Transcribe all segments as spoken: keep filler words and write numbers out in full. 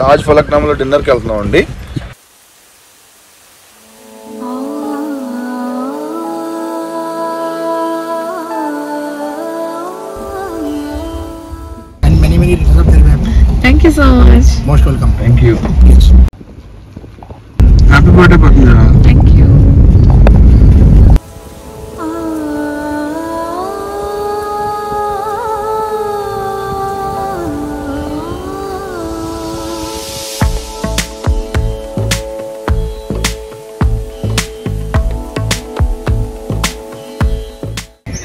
తాజ్ ఫలక్నామాలో డిన్నర్కి వెళ్తున్నాం అండి. Thank you so much. Most welcome. Thank you. Happy birthday, Birla. Thank you.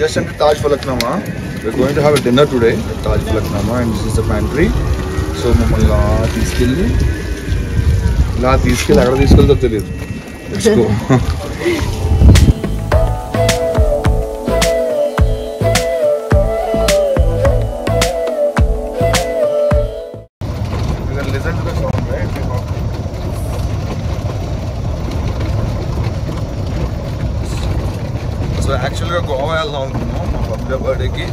Just entered Taj Falaknuma. We're going to have a dinner today at Taj Falaknuma, and this is the pantry. So, Mamala, these kill. La, these kill. Agar these kill, then tell you. Let's go. యాక్చువల్గా గోవా వెళ్దాం అనుకున్నాం మా birthday బర్త్డేకి,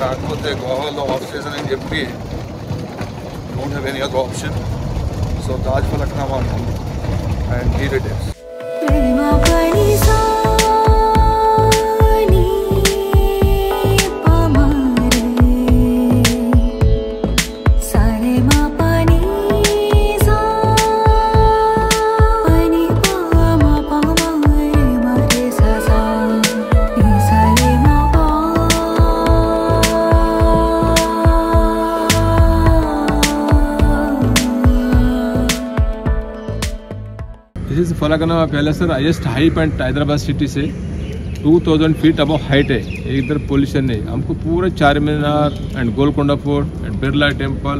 కాకపోతే గోవాలో of season అని చెప్పి don't have any other option. So Taj Falaknuma అనుకున్నాం and here it is. This is Falaknuma palace, highest height point Hyderabad city से two thousand feet above height है. इधर पोल्यूशन नहीं, हमको पूरा Charminar and Golconda fort and Birla temple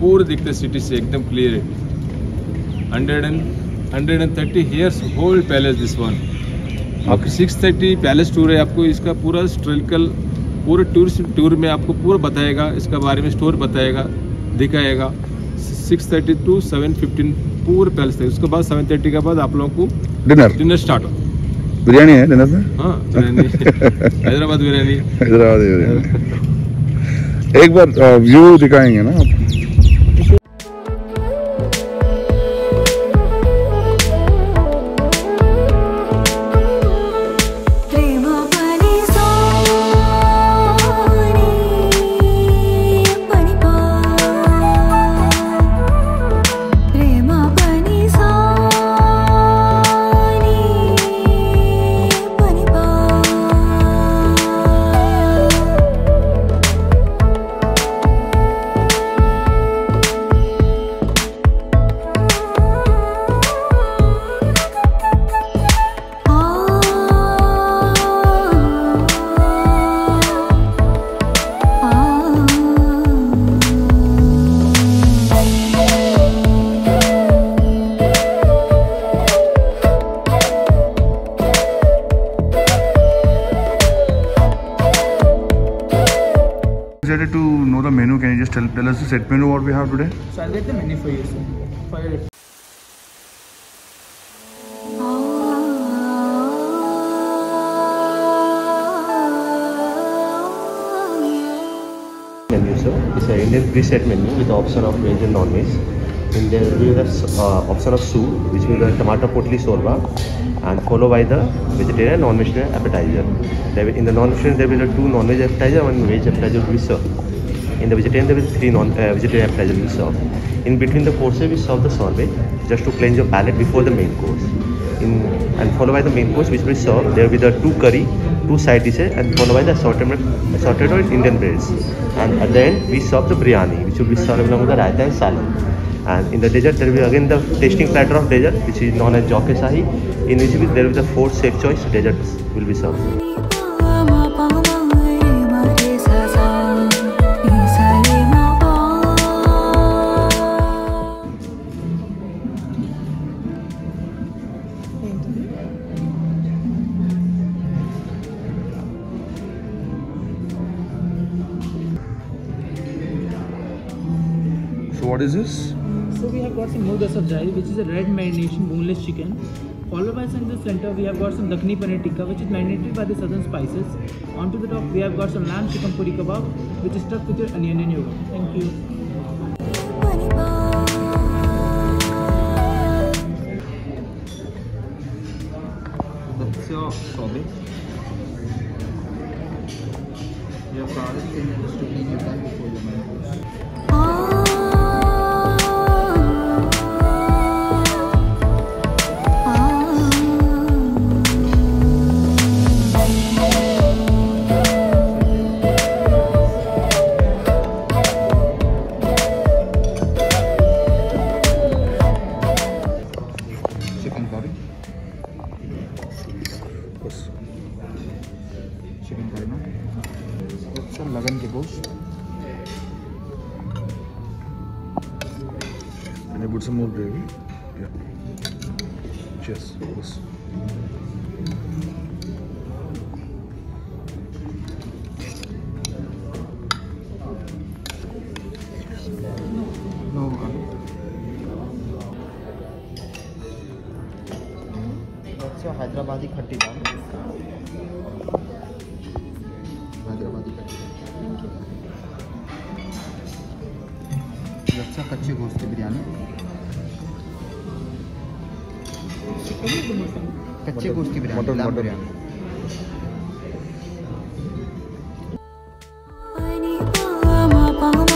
पूरे दिखते सिटी से, एकदम क्लियर है. Hundred and hundred and thirty years old palace this one. आपकी सिक्स थर्टी पैलेस टूर है, आपको इसका पूरा हिस्टोरिकल पूरे टूरिस्ट टूर में आपको पूरा बताएगा, इसका बारे में स्टोर बताएगा, दिखाएगा. Six thirty to seven fifteen पूरे पैलेस थे. उसके बाद सेवन थर्टी के बाद आप लोगों को डिनर डिनर स्टार्ट हो. बिरयानी है डिनर में? हाँ, बिरयानी हैदराबाद बिरयानी हैदराबाद बिरयानी एक बार व्यू दिखाएंगे ना आप. To know the menu, can you just tell, tell us the set menu what we have today? So I'll get the menu for you, sir. For your menu, sir, it's an Indian preset menu with the option of veg and non-veg. In there we have the uh, option of soup, which will be the tomato potli sorba, and followed by the vegetarian and non-vegetarian appetizer. In the non-vegetarian there will be two non-veg appetizer and one veg appetizer will be served. In the vegetarian there will be three non-vegetarian uh, appetizer will be served. In between the courses we serve the sorbet just to cleanse your palate before the main course. In, and followed by the main course which will be served, there will be the two curry, two side dishes, and followed by the assorted, assorted or Indian breads. And at the end we serve the biryani, which will be served along with the raita and salad. And in the dessert there will be again the tasting platter of dessert, which is known as Jauke Shahi, in which there will be the four safe choice desserts will be served. So what is this? So we have got some murga sabzai, which is a red marination boneless chicken. Followed by in the center we have got some Dakni paneer tikka, which is marinated by the southern spices. On to the top we have got some lamb chicken puri kebab, which is stuffed with your onion and yogurt. Thank you. of sobbing. Your proudest thing is to be your life before your marriage. And I put some more gravy. Yeah. Cheers. Cheers. No. That's your Hyderabadi khatti dal. Hyderabadi khatti dal. That's your kachi ghosti biryani. कच्चे गोश्त की biryani mutton